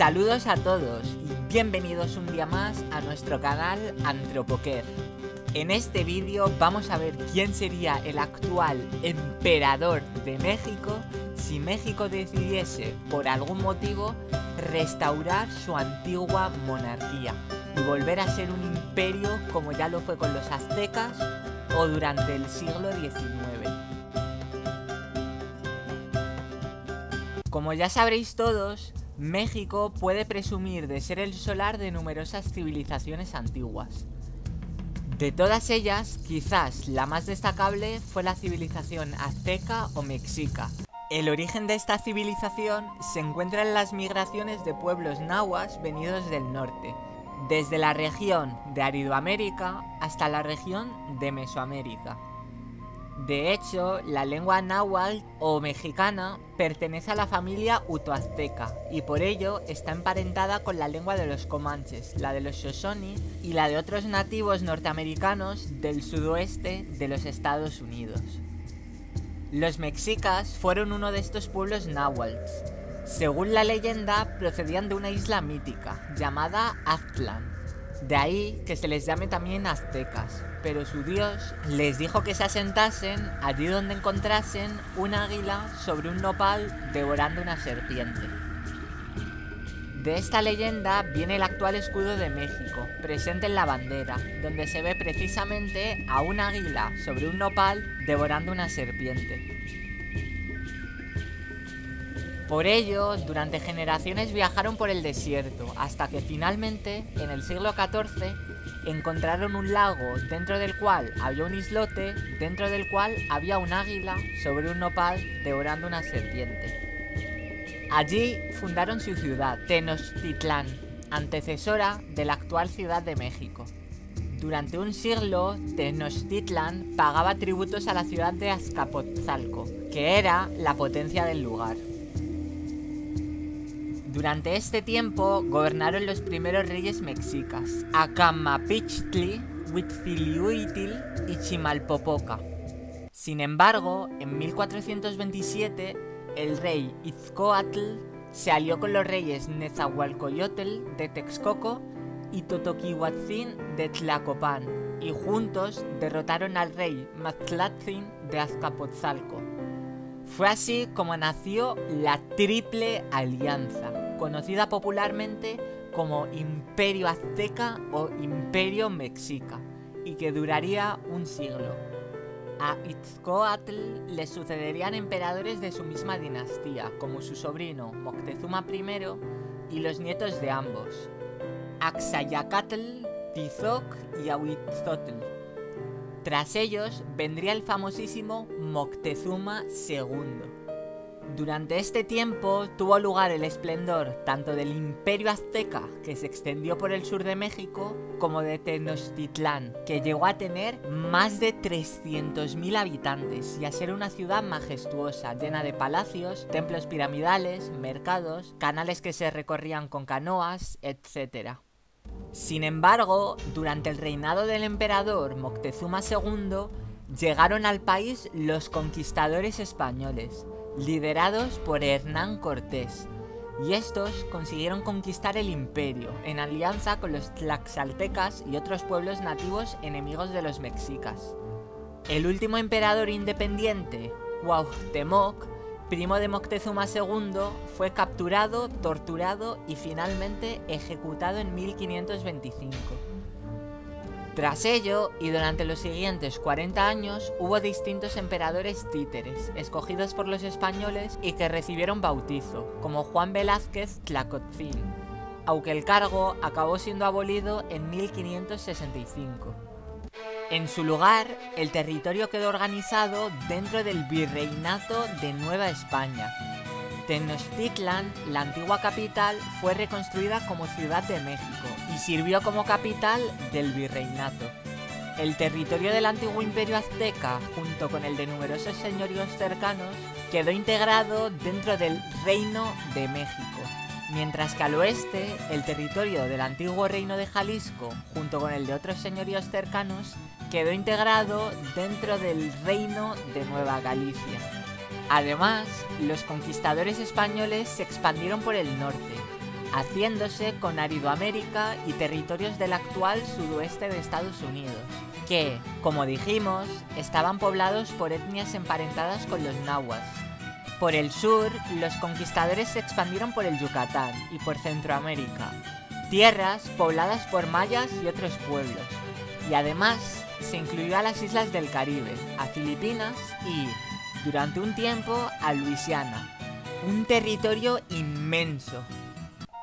Saludos a todos y bienvenidos un día más a nuestro canal Antropoker. En este vídeo vamos a ver quién sería el actual emperador de México si México decidiese, por algún motivo, restaurar su antigua monarquía y volver a ser un imperio como ya lo fue con los aztecas o durante el siglo XIX. Como ya sabréis todos, México puede presumir de ser el solar de numerosas civilizaciones antiguas. De todas ellas, quizás la más destacable fue la civilización azteca o mexica. El origen de esta civilización se encuentra en las migraciones de pueblos nahuas venidos del norte, desde la región de Aridoamérica hasta la región de Mesoamérica. De hecho, la lengua náhuatl o mexicana pertenece a la familia utoazteca y por ello está emparentada con la lengua de los comanches, la de los shoshone y la de otros nativos norteamericanos del sudoeste de los Estados Unidos. Los mexicas fueron uno de estos pueblos náhuatls. Según la leyenda, procedían de una isla mítica llamada Aztlán. De ahí que se les llame también aztecas, pero su dios les dijo que se asentasen allí donde encontrasen un águila sobre un nopal devorando una serpiente. De esta leyenda viene el actual escudo de México, presente en la bandera, donde se ve precisamente a un águila sobre un nopal devorando una serpiente. Por ello, durante generaciones viajaron por el desierto, hasta que finalmente, en el siglo XIV, encontraron un lago dentro del cual había un islote, dentro del cual había un águila sobre un nopal devorando una serpiente. Allí fundaron su ciudad, Tenochtitlán, antecesora de la actual Ciudad de México. Durante un siglo, Tenochtitlán pagaba tributos a la ciudad de Azcapotzalco, que era la potencia del lugar. Durante este tiempo gobernaron los primeros reyes mexicas, Acamapichtli, Huitzilíhuitl y Chimalpopoca. Sin embargo, en 1427, el rey Itzcóatl se alió con los reyes Nezahualcoyotl de Texcoco y Totoquiwatzin de Tlacopán, y juntos derrotaron al rey Matlatzin de Azcapotzalco. Fue así como nació la Triple Alianza, conocida popularmente como Imperio Azteca o Imperio Mexica, y que duraría un siglo. A Itzcóatl le sucederían emperadores de su misma dinastía, como su sobrino Moctezuma I y los nietos de ambos, Axayacatl, Tizoc y Ahuitzotl. Tras ellos vendría el famosísimo Moctezuma II. Durante este tiempo tuvo lugar el esplendor tanto del Imperio Azteca, que se extendió por el sur de México, como de Tenochtitlán, que llegó a tener más de 300.000 habitantes y a ser una ciudad majestuosa, llena de palacios, templos piramidales, mercados, canales que se recorrían con canoas, etc. Sin embargo, durante el reinado del emperador Moctezuma II, llegaron al país los conquistadores españoles, liderados por Hernán Cortés, y estos consiguieron conquistar el imperio en alianza con los tlaxcaltecas y otros pueblos nativos enemigos de los mexicas. El último emperador independiente, Cuauhtémoc, primo de Moctezuma II, fue capturado, torturado y finalmente ejecutado en 1525. Tras ello, y durante los siguientes 40 años, hubo distintos emperadores títeres, escogidos por los españoles y que recibieron bautizo, como Juan Velázquez Tlacotzin, aunque el cargo acabó siendo abolido en 1565. En su lugar, el territorio quedó organizado dentro del Virreinato de Nueva España. Tenochtitlán, la antigua capital, fue reconstruida como Ciudad de México y sirvió como capital del virreinato. El territorio del antiguo imperio azteca, junto con el de numerosos señoríos cercanos, quedó integrado dentro del Reino de México, mientras que al oeste, el territorio del antiguo Reino de Jalisco, junto con el de otros señoríos cercanos, quedó integrado dentro del Reino de Nueva Galicia. Además, los conquistadores españoles se expandieron por el norte, haciéndose con Aridoamérica y territorios del actual sudoeste de Estados Unidos, que, como dijimos, estaban poblados por etnias emparentadas con los nahuas. Por el sur, los conquistadores se expandieron por el Yucatán y por Centroamérica, tierras pobladas por mayas y otros pueblos, y además se incluyó a las islas del Caribe, a Filipinas y, durante un tiempo, a Luisiana, un territorio inmenso.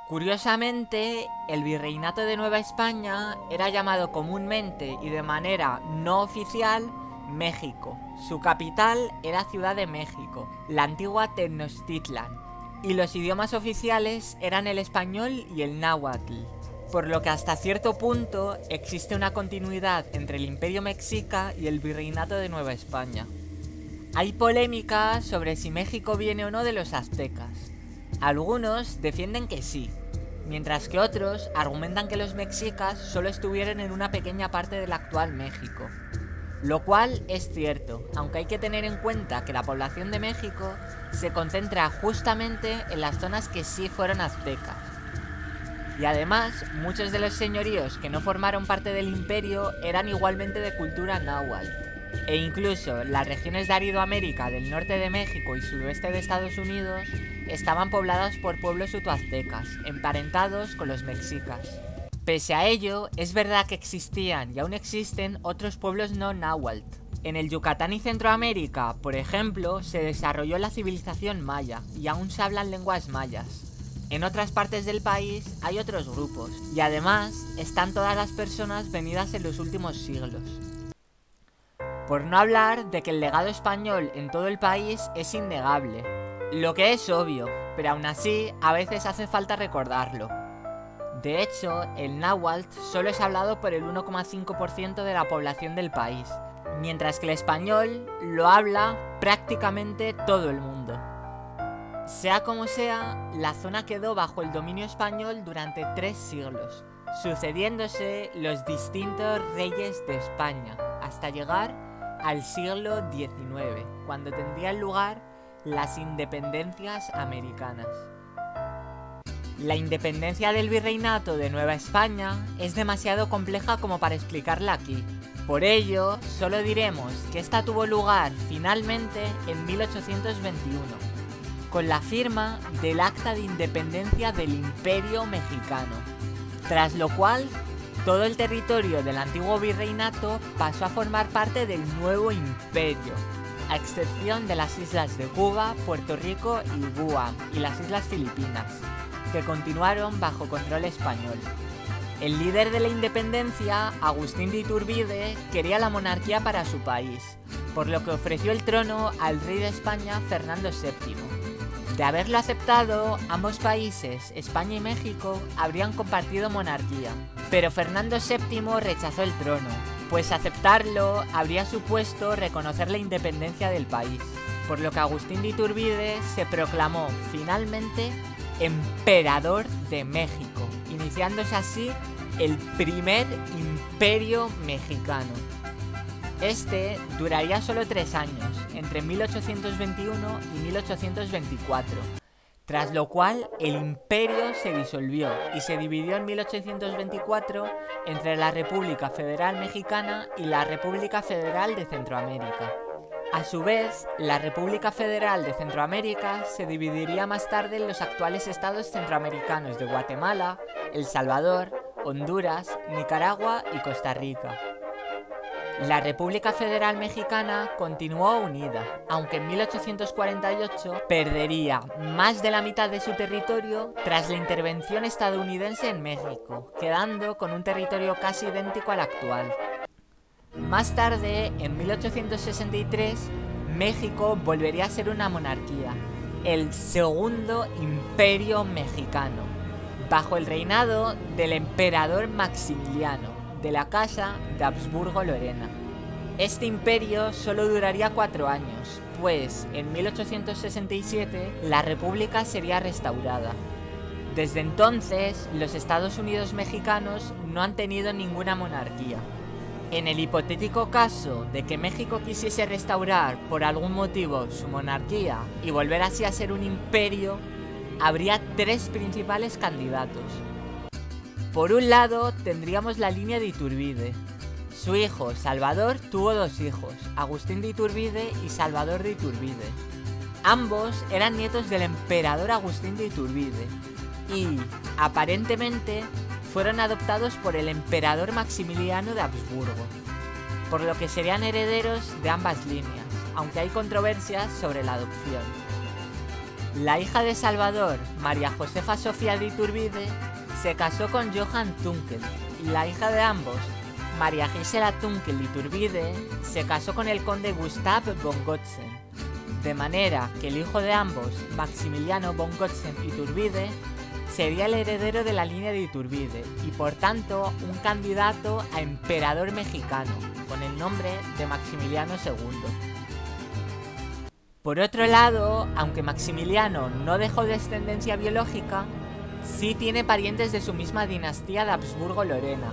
Curiosamente, el Virreinato de Nueva España era llamado comúnmente y de manera no oficial México. Su capital era Ciudad de México, la antigua Tenochtitlán, y los idiomas oficiales eran el español y el náhuatl, por lo que hasta cierto punto existe una continuidad entre el Imperio Mexica y el Virreinato de Nueva España. Hay polémica sobre si México viene o no de los aztecas. Algunos defienden que sí, mientras que otros argumentan que los mexicas solo estuvieron en una pequeña parte del actual México. Lo cual es cierto, aunque hay que tener en cuenta que la población de México se concentra justamente en las zonas que sí fueron aztecas. Y además, muchos de los señoríos que no formaron parte del imperio eran igualmente de cultura náhuatl. E incluso las regiones de Aridoamérica del norte de México y sudoeste de Estados Unidos estaban pobladas por pueblos utoaztecas, emparentados con los mexicas. Pese a ello, es verdad que existían y aún existen otros pueblos no náhuatl. En el Yucatán y Centroamérica, por ejemplo, se desarrolló la civilización maya y aún se hablan lenguas mayas. En otras partes del país hay otros grupos y además están todas las personas venidas en los últimos siglos. Por no hablar de que el legado español en todo el país es innegable, lo que es obvio, pero aún así a veces hace falta recordarlo. De hecho, el náhuatl solo es hablado por el 1,5% de la población del país, mientras que el español lo habla prácticamente todo el mundo. Sea como sea, la zona quedó bajo el dominio español durante 3 siglos, sucediéndose los distintos reyes de España, hasta llegar al siglo XIX, cuando tendrían lugar las independencias americanas. La independencia del Virreinato de Nueva España es demasiado compleja como para explicarla aquí. Por ello, solo diremos que esta tuvo lugar finalmente en 1821, con la firma del Acta de Independencia del Imperio Mexicano, tras lo cual todo el territorio del antiguo virreinato pasó a formar parte del nuevo imperio, a excepción de las islas de Cuba, Puerto Rico y Guam, y las islas Filipinas, que continuaron bajo control español. El líder de la independencia, Agustín de Iturbide, quería la monarquía para su país, por lo que ofreció el trono al rey de España, Fernando VII. De haberlo aceptado, ambos países, España y México, habrían compartido monarquía. Pero Fernando VII rechazó el trono, pues aceptarlo habría supuesto reconocer la independencia del país, por lo que Agustín de Iturbide se proclamó finalmente emperador de México, iniciándose así el primer imperio mexicano. Este duraría solo 3 años, entre 1821 y 1824, tras lo cual el imperio se disolvió y se dividió en 1824 entre la República Federal Mexicana y la República Federal de Centroamérica. A su vez, la República Federal de Centroamérica se dividiría más tarde en los actuales estados centroamericanos de Guatemala, El Salvador, Honduras, Nicaragua y Costa Rica. La República Federal Mexicana continuó unida, aunque en 1848 perdería más de la mitad de su territorio tras la intervención estadounidense en México, quedando con un territorio casi idéntico al actual. Más tarde, en 1863, México volvería a ser una monarquía, el Segundo Imperio Mexicano, bajo el reinado del emperador Maximiliano, de la casa de Habsburgo-Lorena. Este imperio solo duraría 4 años, pues en 1867 la república sería restaurada. Desde entonces, los Estados Unidos mexicanos no han tenido ninguna monarquía. En el hipotético caso de que México quisiese restaurar por algún motivo su monarquía y volver así a ser un imperio, habría tres principales candidatos. Por un lado, tendríamos la línea de Iturbide. Su hijo, Salvador, tuvo dos hijos, Agustín de Iturbide y Salvador de Iturbide. Ambos eran nietos del emperador Agustín de Iturbide y, aparentemente, fueron adoptados por el emperador Maximiliano de Habsburgo, por lo que serían herederos de ambas líneas, aunque hay controversias sobre la adopción. La hija de Salvador, María Josefa Sofía de Iturbide, se casó con Johann Tunkel, y la hija de ambos, María Gisela Tunkel de Iturbide, se casó con el conde Gustav von Gotzen, de manera que el hijo de ambos, Maximiliano von Gotzen Iturbide, sería el heredero de la línea de Iturbide y por tanto un candidato a emperador mexicano, con el nombre de Maximiliano II. Por otro lado, aunque Maximiliano no dejó descendencia biológica, sí tiene parientes de su misma dinastía de Habsburgo-Lorena.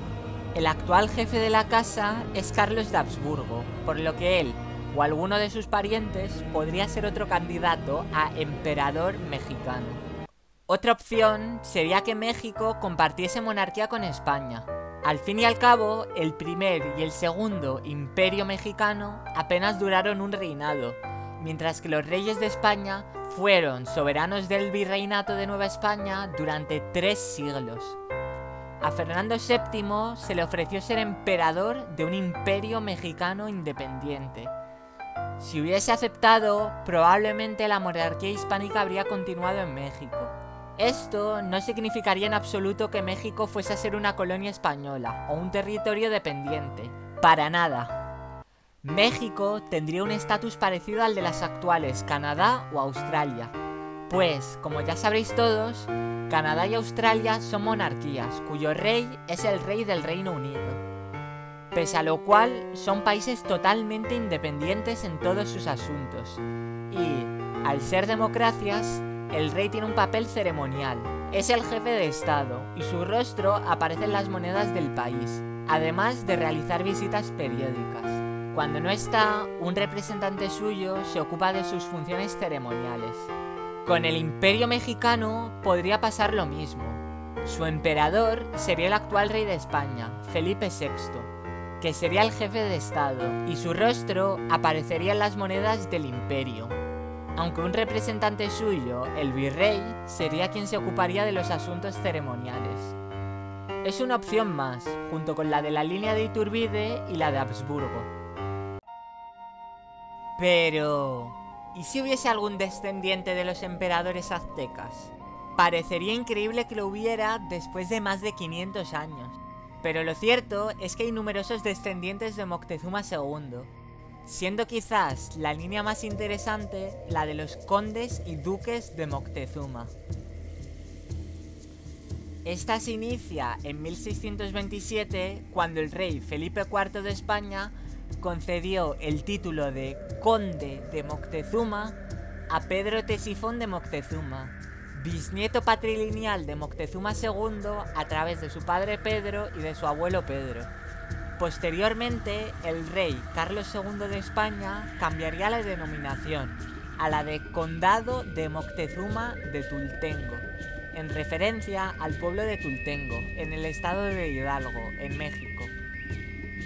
El actual jefe de la casa es Carlos de Habsburgo, por lo que él o alguno de sus parientes podría ser otro candidato a emperador mexicano. Otra opción sería que México compartiese monarquía con España. Al fin y al cabo, el primer y el segundo Imperio Mexicano apenas duraron un reinado, mientras que los reyes de España fueron soberanos del Virreinato de Nueva España durante 3 siglos. A Fernando VII se le ofreció ser emperador de un Imperio Mexicano independiente. Si hubiese aceptado, probablemente la monarquía hispánica habría continuado en México. Esto no significaría en absoluto que México fuese a ser una colonia española o un territorio dependiente. Para nada. México tendría un estatus parecido al de las actuales Canadá o Australia. Pues, como ya sabréis todos, Canadá y Australia son monarquías cuyo rey es el rey del Reino Unido. Pese a lo cual, son países totalmente independientes en todos sus asuntos. Y, al ser democracias, el rey tiene un papel ceremonial. Es el jefe de Estado, y su rostro aparece en las monedas del país, además de realizar visitas periódicas. Cuando no está, un representante suyo se ocupa de sus funciones ceremoniales. Con el Imperio Mexicano podría pasar lo mismo. Su emperador sería el actual rey de España, Felipe VI, que sería el jefe de Estado, y su rostro aparecería en las monedas del imperio, aunque un representante suyo, el virrey, sería quien se ocuparía de los asuntos ceremoniales. Es una opción más, junto con la de la línea de Iturbide y la de Habsburgo. Pero, ¿y si hubiese algún descendiente de los emperadores aztecas? Parecería increíble que lo hubiera después de más de 500 años. Pero lo cierto es que hay numerosos descendientes de Moctezuma II, siendo quizás la línea más interesante la de los condes y duques de Moctezuma. Esta se inicia en 1627, cuando el rey Felipe IV de España concedió el título de conde de Moctezuma a Pedro Tesifón de Moctezuma, bisnieto patrilineal de Moctezuma II a través de su padre Pedro y de su abuelo Pedro. Posteriormente, el rey Carlos II de España cambiaría la denominación a la de Condado de Moctezuma de Tultengo, en referencia al pueblo de Tultengo, en el estado de Hidalgo, en México.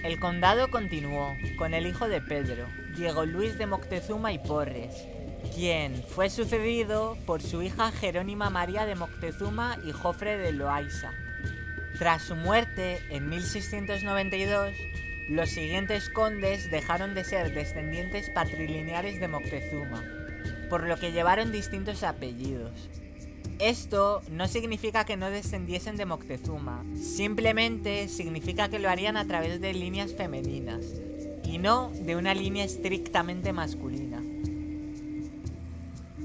El condado continuó con el hijo de Pedro, Diego Luis de Moctezuma y Porres, quien fue sucedido por su hija Jerónima María de Moctezuma y Jofre de Loaysa. Tras su muerte, en 1692, los siguientes condes dejaron de ser descendientes patrilineares de Moctezuma, por lo que llevaron distintos apellidos. Esto no significa que no descendiesen de Moctezuma, simplemente significa que lo harían a través de líneas femeninas, y no de una línea estrictamente masculina.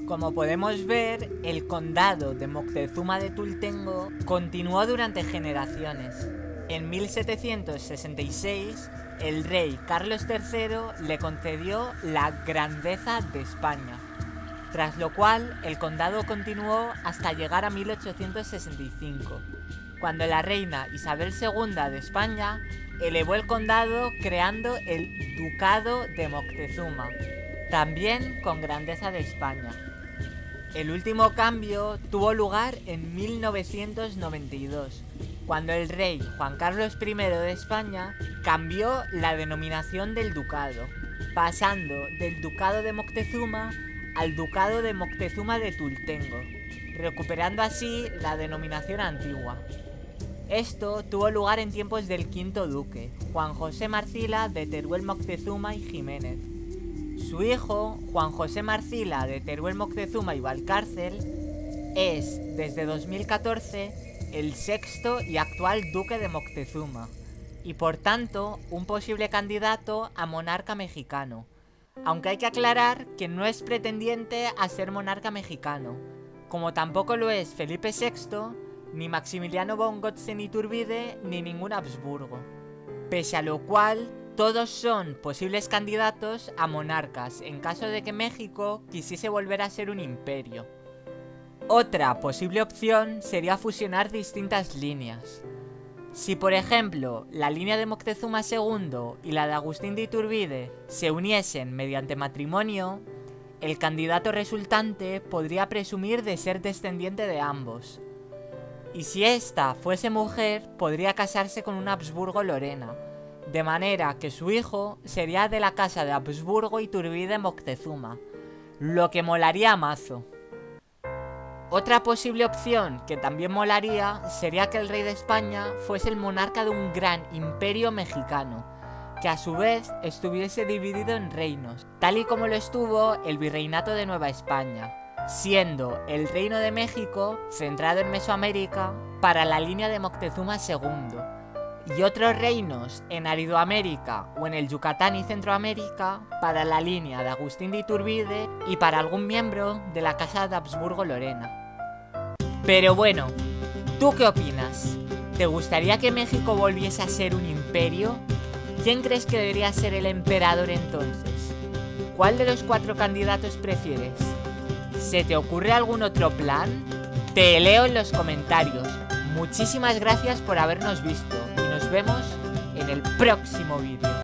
Como podemos ver, el condado de Moctezuma de Tultengo continuó durante generaciones. En 1766, el rey Carlos III le concedió la grandeza de España, tras lo cual el condado continuó hasta llegar a 1865, cuando la reina Isabel II de España elevó el condado creando el Ducado de Moctezuma, también con grandeza de España. El último cambio tuvo lugar en 1992, cuando el rey Juan Carlos I de España cambió la denominación del ducado, pasando del ducado de Moctezuma al ducado de Moctezuma de Tultengo, recuperando así la denominación antigua. Esto tuvo lugar en tiempos del quinto duque, Juan José Marcila de Teruel Moctezuma y Jiménez. Su hijo, Juan José Marcila de Teruel Moctezuma y Valcárcel, es, desde 2014, el sexto y actual duque de Moctezuma, y por tanto, un posible candidato a monarca mexicano. Aunque hay que aclarar que no es pretendiente a ser monarca mexicano, como tampoco lo es Felipe VI, ni Maximiliano von Gotzen Iturbide, ni ningún Habsburgo. Pese a lo cual, todos son posibles candidatos a monarcas en caso de que México quisiese volver a ser un imperio. Otra posible opción sería fusionar distintas líneas. Si por ejemplo, la línea de Moctezuma II y la de Agustín de Iturbide se uniesen mediante matrimonio, el candidato resultante podría presumir de ser descendiente de ambos. Y si ésta fuese mujer, podría casarse con una Habsburgo-Lorena, de manera que su hijo sería de la casa de Habsburgo Iturbide Moctezuma, lo que molaría mazo. Otra posible opción que también molaría sería que el rey de España fuese el monarca de un gran imperio mexicano, que a su vez estuviese dividido en reinos, tal y como lo estuvo el Virreinato de Nueva España, siendo el Reino de México centrado en Mesoamérica para la línea de Moctezuma II, y otros reinos en Aridoamérica o en el Yucatán y Centroamérica para la línea de Agustín de Iturbide y para algún miembro de la casa de Habsburgo-Lorena. Pero bueno, ¿tú qué opinas? ¿Te gustaría que México volviese a ser un imperio? ¿Quién crees que debería ser el emperador entonces? ¿Cuál de los cuatro candidatos prefieres? ¿Se te ocurre algún otro plan? Te leo en los comentarios. Muchísimas gracias por habernos visto y nos vemos en el próximo vídeo.